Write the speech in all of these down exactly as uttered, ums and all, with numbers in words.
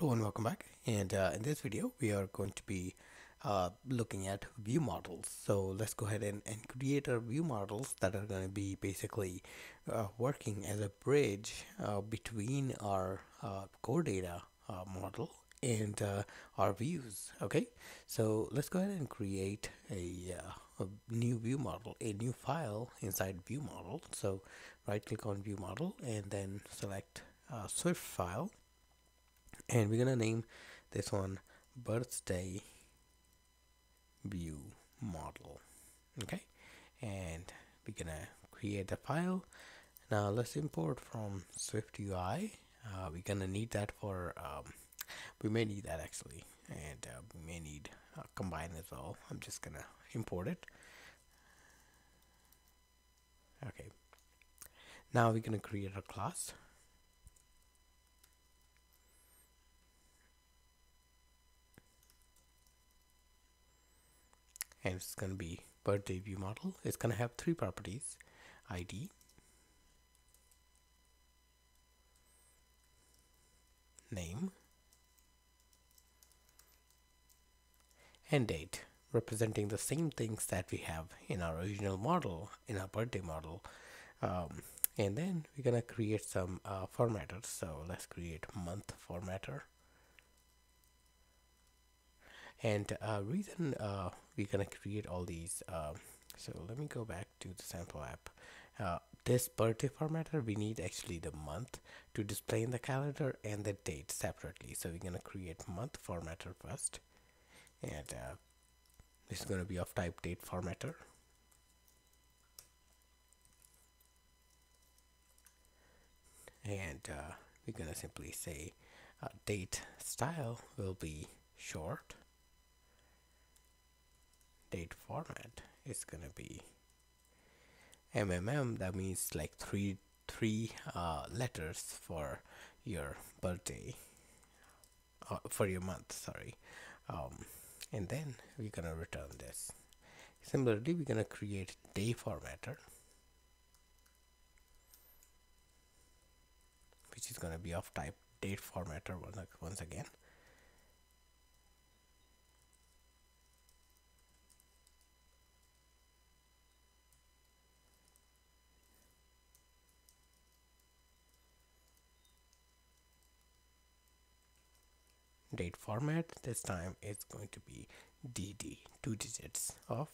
Hello and welcome back, and uh, in this video we are going to be uh, looking at view models. So let's go ahead and, and create our view models that are going to be basically uh, working as a bridge uh, between our uh, core data uh, model and uh, our views. Okay, so let's go ahead and create a, uh, a new view model, a new file inside view model. So right click on view model and then select uh, Swift file. And we're gonna name this one birthday view model. Okay, and we're gonna create the file. Now let's import from SwiftUI. Uh, we're gonna need that for um, we may need that actually, and uh, we may need uh, combine as well. I'm just gonna import it. Okay, now we're gonna create a class. And it's going to be birthday view model. It's going to have three properties: I D, name, and date, representing the same things that we have in our original model, in our birthday model. Um, and then we're going to create some uh, formatters. So let's create month formatter. And uh, reason uh, we're gonna create all these. Uh, so let me go back to the sample app. Uh, this birthday formatter, we need actually the month to display in the calendar and the date separately. So we're gonna create month formatter first, and uh, this is gonna be of type date formatter. And uh, we're gonna simply say uh, date style will be short. Date format is gonna be M M M. That means like three three uh, letters for your birthday, uh, for your month, sorry. Um, and then we're gonna return this. Similarly, we're gonna create day formatter, which is gonna be of type date formatter once again. Date format this time is going to be D D, two digits of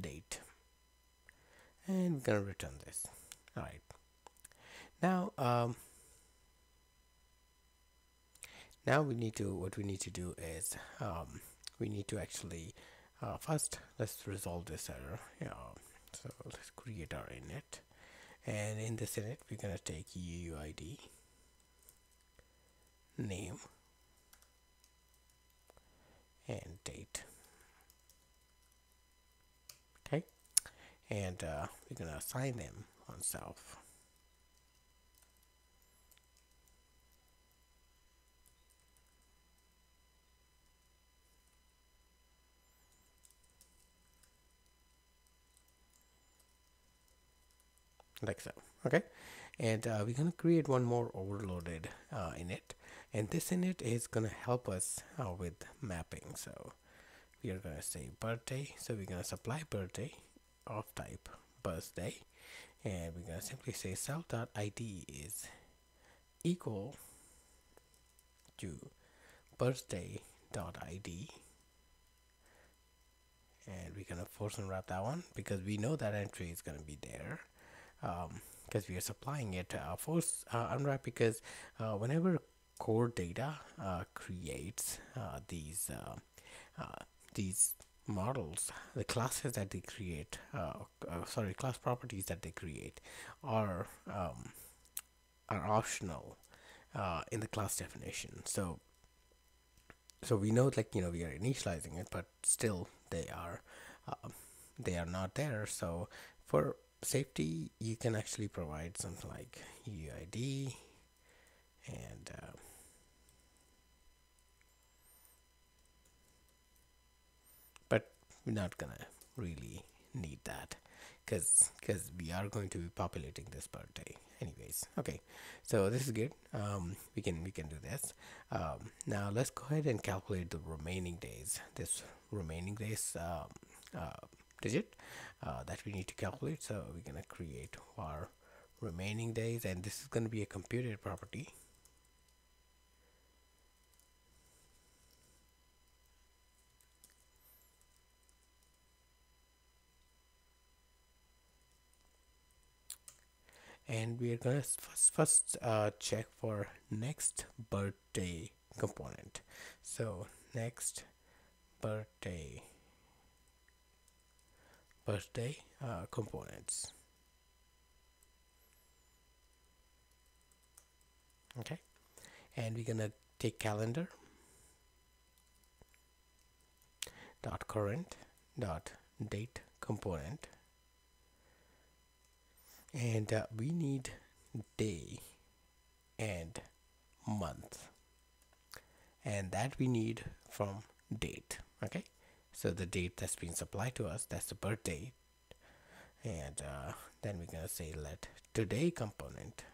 date, and we're gonna return this. All right, now um, now we need to what we need to do is um, we need to actually uh, first let's resolve this error. Yeah, so let's create our init, and in this init we're gonna take U U I D, name, and date. Okay, and uh, we're gonna assign them on self. Like so. Okay, and uh, we're gonna create one more overloaded uh, init, and this init is gonna help us uh, with mapping. So we are gonna say birthday, so we're gonna supply birthday of type birthday, and we're gonna simply say self.id is equal to birthday.id, and we're gonna force and wrap that one because we know that entry is gonna be there. Um, because we are supplying it uh, force uh, unwrap, because uh, whenever core data uh, creates uh, these uh, uh, these models, the classes that they create uh, uh, sorry class properties that they create are um, are optional uh, in the class definition. So so we know, like, you know, we are initializing it, but still they are uh, they are not there. So for safety, you can actually provide something like U U I D and uh, but we're not gonna really need that because because we are going to be populating this per day anyways. Okay, so this is good. um we can we can do this. Um now let's go ahead and calculate the remaining days, this remaining days um uh digit uh that we need to calculate. So we're gonna create our remaining days, and this is going to be a computed property. And we are going to first, first uh, check for next birthday component. So next birthday birthday uh, components. Okay, and we're gonna take calendar dot current dot date component, and uh, we need day and month, and that we need from date. Okay, so the date that's been supplied to us, that's the birth date, and uh, then we're gonna say let today component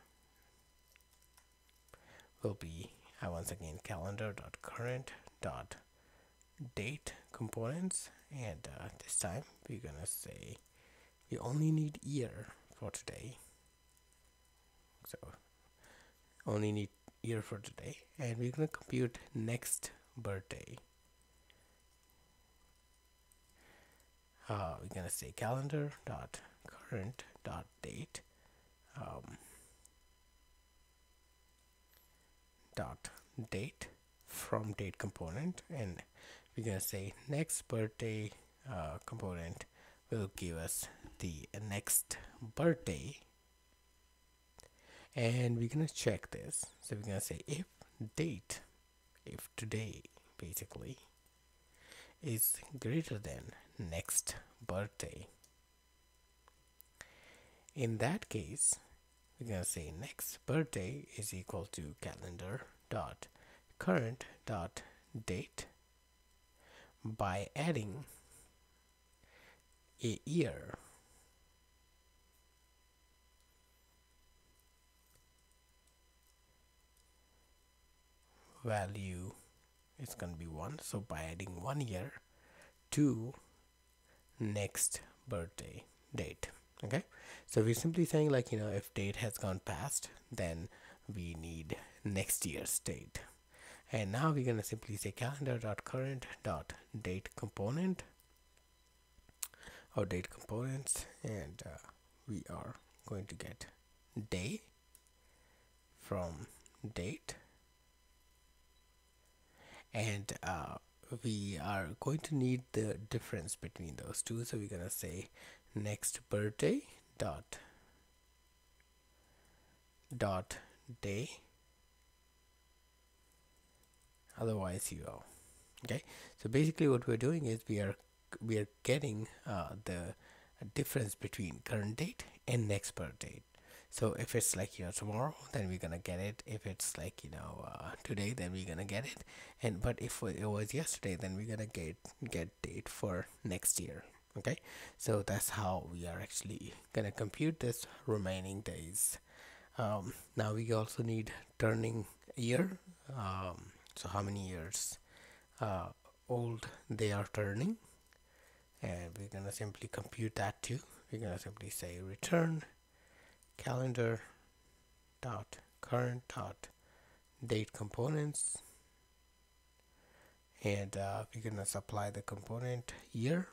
will be uh, once again calendar dot current dot date components, and uh, this time we're gonna say we only need year for today, so only need year for today, and we're gonna compute next birthday. Uh, we're gonna say calendar dot current dot date um, dot date from date component, and we're gonna say next birthday uh, component will give us the next birthday, and we're gonna check this. So we're gonna say if date, if today basically is greater than next birthday, in that case we're gonna say next birthday is equal to calendar dot current dot date by adding a year value. It's gonna be one, so by adding one year to next birthday date. Okay, so we're simply saying, like, you know, if date has gone past, then we need next year's date. And now we're going to simply say calendar dot current dot date component or date components, and uh, we are going to get day from date, and uh, we are going to need the difference between those two. So we're going to say next birthday dot dot day, otherwise zero. Okay, so basically what we're doing is we are we are getting uh, the difference between current date and next birth date. So if it's like, you know, tomorrow, then we're gonna get it. If it's like, you know, uh, today, then we're gonna get it. And but if it was yesterday, then we're gonna get get date for next year. Okay, so that's how we are actually gonna compute this remaining days. Um, now we also need turning year, um, so how many years uh, old they are turning, and we're gonna simply compute that too. We're gonna simply say return calendar dot current dot date components, and uh, we're gonna supply the component year.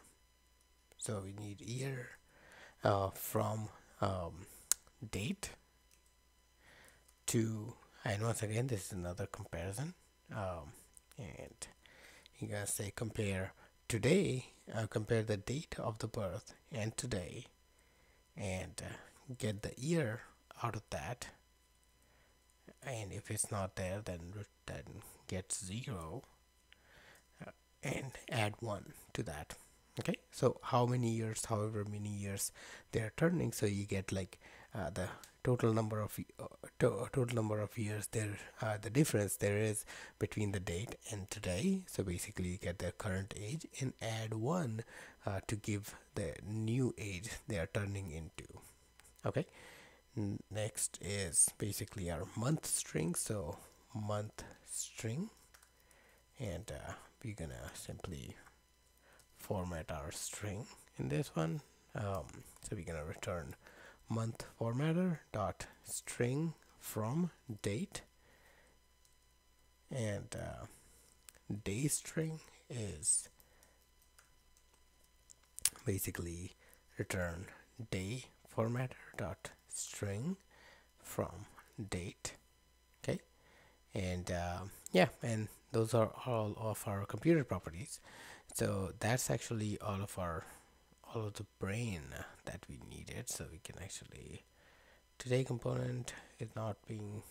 So we need year uh, from um, date to, and once again this is another comparison, um, and you're gonna say compare today, uh, compare the date of the birth and today, and uh, get the year out of that, and if it's not there, then then get zero uh, and add one to that. Okay, so how many years, however many years they are turning, so you get like uh, the total number of uh, to total number of years there, uh, the difference there is between the date and today. So basically you get their current age and add one uh, to give the new age they are turning into. Okay, next is basically our month string. So month string, and uh, we're gonna simply format our string in this one. Um, so we're gonna return month formatter dot string from date, and uh, day string is basically return day formatter dot string from date. Okay, and uh, yeah, and those are all of our computer properties. So that's actually all of our all of the brain that we needed. So we can actually, today component is not being,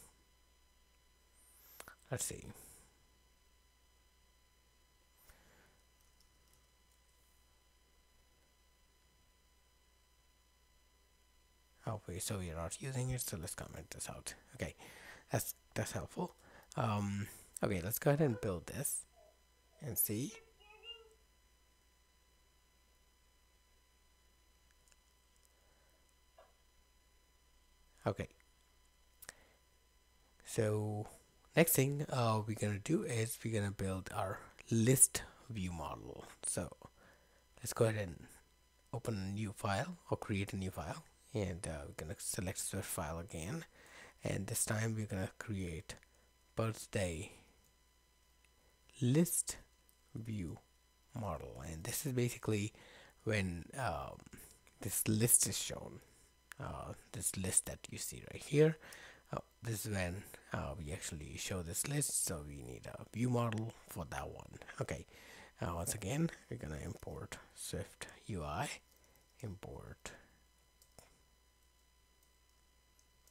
let's see, okay, so we are not using it, so let's comment this out. Okay, that's that's helpful. Um okay, let's go ahead and build this and see. Okay, so next thing uh, we're gonna do is we're gonna build our list view model. So let's go ahead and open a new file or create a new file, and uh, we're gonna select Swift file again, and this time we're gonna create birthday list view model, and this is basically when um, this list is shown, uh, this list that you see right here. Uh, this is when uh, we actually show this list, so we need a view model for that one. Okay, uh, once again we're gonna import Swift U I, import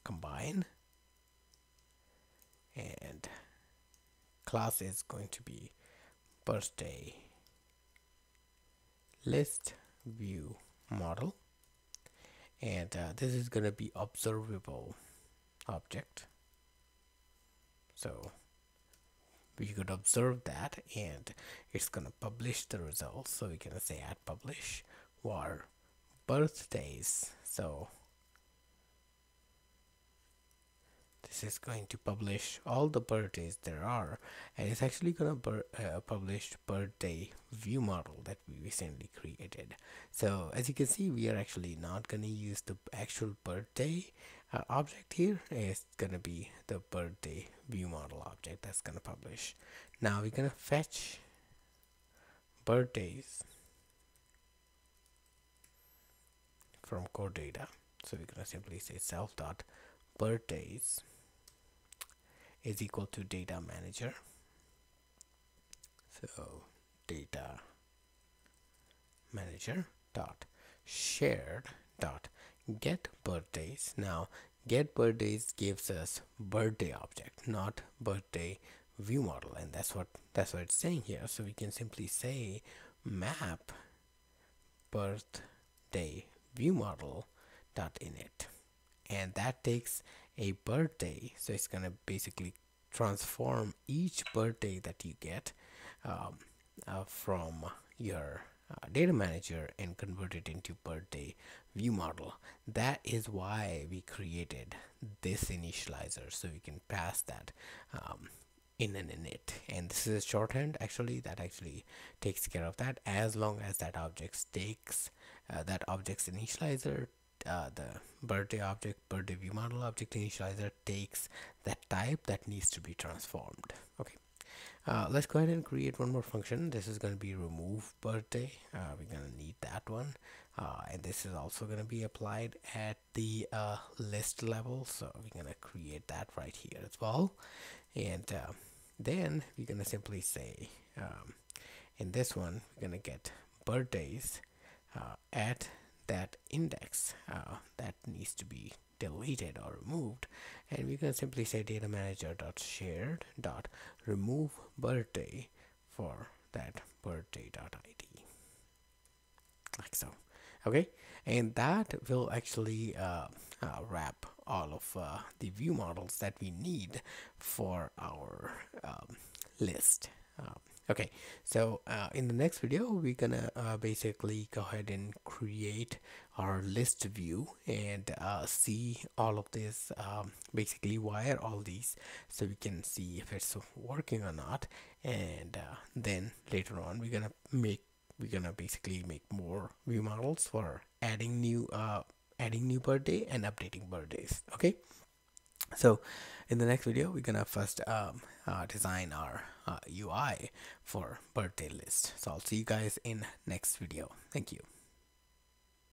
combine, and class is going to be birthday list view model, and uh, this is gonna be observable object, so we could observe that, and it's gonna publish the results. So we're gonna say add publish var birthdays, so this is going to publish all the birthdays there are, and it's actually gonna bur uh, publish birthday view model that we recently created. So as you can see, we are actually not gonna use the actual birthday uh, object here. It's gonna be the birthday view model object that's gonna publish. Now we're gonna fetch birthdays from core data. So we're gonna simply say self dot birthdays is equal to data manager, so data manager dot shared dot get birthdays. Now get birthdays gives us birthday object, not birthday view model, and that's what that's what it's saying here. So we can simply say map birthday view model dot init, and that takes a birthday, so it's gonna basically transform each birthday that you get um, uh, from your uh, data manager and convert it into birthday view model. That is why we created this initializer, so we can pass that um, in an init, and this is a shorthand actually that actually takes care of that. As long as that object takes uh, that object's initializer, Uh, the birthday object, birthday view model object initializer takes that type that needs to be transformed. Okay, uh, let's go ahead and create one more function. This is going to be remove birthday. Uh, we're going to need that one, uh, and this is also going to be applied at the uh, list level, so we're going to create that right here as well. And uh, then we're going to simply say um, in this one we're going to get birthdays uh, at that index uh, that needs to be deleted or removed, and we can simply say data manager dot shared dot remove birthday for that birthday dot I D, like so. Okay, and that will actually uh, uh, wrap all of uh, the view models that we need for our um, list. Um, Okay, so uh, in the next video we're gonna uh, basically go ahead and create our list view and uh, see all of this, um, basically wire all these so we can see if it's working or not. And uh, then later on we're gonna make we're gonna basically make more view models for adding new uh, adding new birthday and updating birthdays. Okay, so in the next video we're gonna first um, uh, design our uh, U I for birthday list. So I'll see you guys in next video. Thank you.